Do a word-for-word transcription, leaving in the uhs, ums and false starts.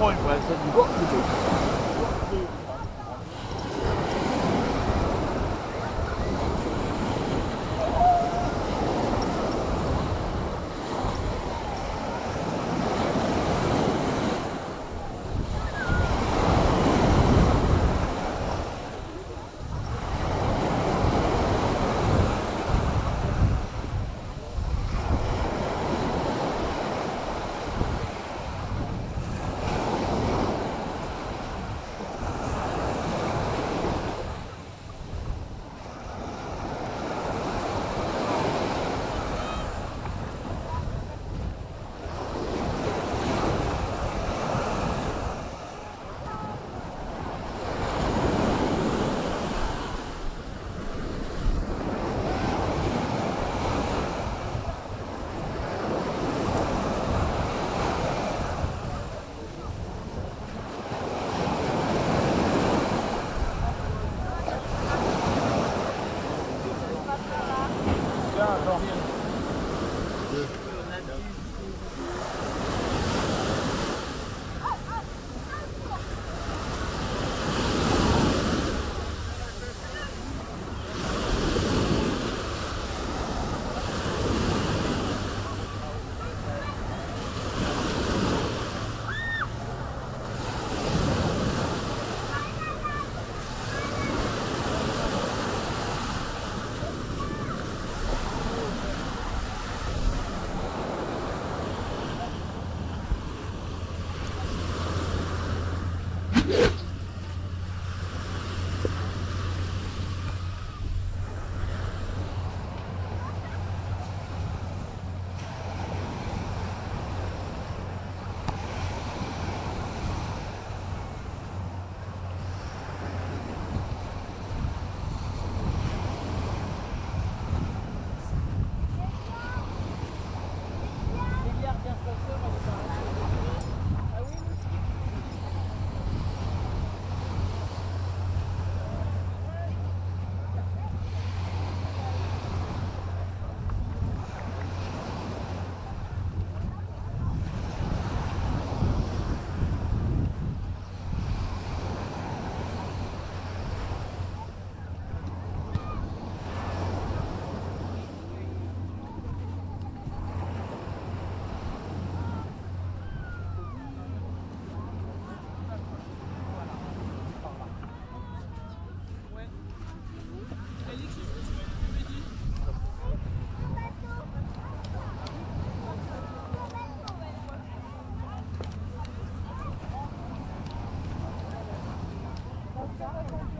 point where it said you've got to do it. You've got to do it. Thank you.